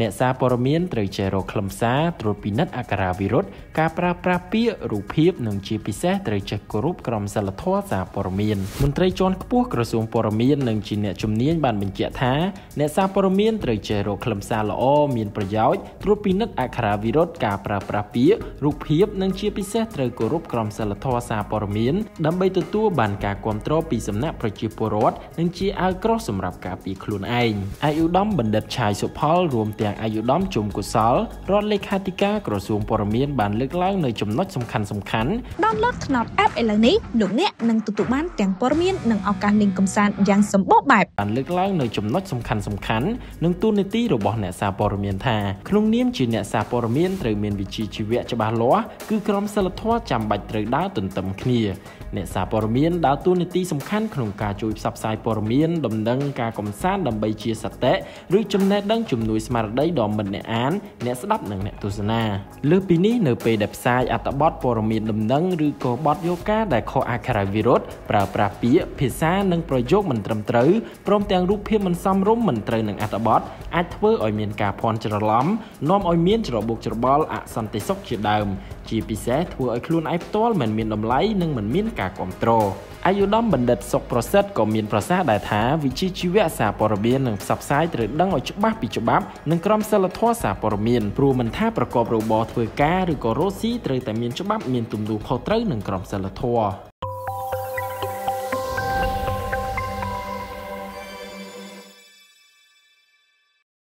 เนซาปรมีนตรเจโรคลำซาตรปินัดอักราวิรสกาปราปราเปียรูเพียบหนึ่งจีพิเศษตรเจกรุปกรมสลัดทอซาปรมีนมนตรีจอนกู้กระทรวงปรมีนหนึ่งจีเนจุมเนียนบานเป็นเจ้าท้าเนซาปรมีนตรเจโรคลำซาละอมีนประยอยตรปินัดอักราวิรสกาปราปราเปียรูเพียบหนึ่งจีพิเศษตรกรุปกรมสลัดทอซาปรมีนดำใบตัวบานกาความตรปีสำนักประจีปรสหนึ่งจีอากรสำหรับกาปีคลุนไออายุดอมบันเด็ดชายสุพอลรวมแต่อายุด้อมจุ่มกุศลรอดเลขาธิการกระทรวงปรมีนบานเลือกล่างในจุ่มนัดสำคัญด้อมเลือกถนัดแอปอะไรนี้หนุ่มเนี่ยนั่งตุ่มบ้านแต่งปรมีนนั่งเอาการลิงกำซานยังสมบูรณ์แบบบานเลือกล่างในจุ่มนัดสำคัญนั่งตู้ในตีระบบเนซาปรมีนท่าคลุงนิ่มจีเนซาปรมีนเตรียมวิจิชีวะจะบาล้อคือกรมสลัดทอดจำบัตรเตรียมด้าวตุ่มตำขี้เนซาปรมีนดาวตู้ในตีสำคัญคลุงการจูบสับสายปรมีนดำดังการกำซานดำใบเชียสเตะหรือจุ่มแนดังจุ่มนุยสมาร์ได้ดอมบันเนอานเนสดับหนึ่งเนตุสนาเลือกปีนี้เนเปดับไซอัตบอสปรมีนดำดังหรือโกบอสโยกาได้คออาคาราวิรสปราปราปีพิซาหนึ่งประโยคมันตรมตรือพร้อมแต่งรูปเพียมันซ้ำร่มมันตรือหนึ่งอัตบอสอัตเวอร์ออยเมียนกาพรจระล้อมน้อมออยเมียนจระบุกจระบอลอะสันติซอกเฉียดเดิมจีพิเศษทัวไอคลูนไอฟตอลเหมือนเมียนดำไลหนึ่งเหมือนเมียนกากอมโตรอายุด้อมบันเด็ดสกปรกเซตก็มีประสาทได้ท้าวิจิชีวะสาปรเบียนหนึ่งสับสายตรึกดังอจุบับปิจุบับหนึ่งกรมสลัดทอสาปรเบียนปรูมันท่าประกอบโรบอทเวก้าหรือก็โรซี่ตรึกแต่มีจุบับมีตุ่มดูพอตรึกหนึ่งกรมสลัดทอ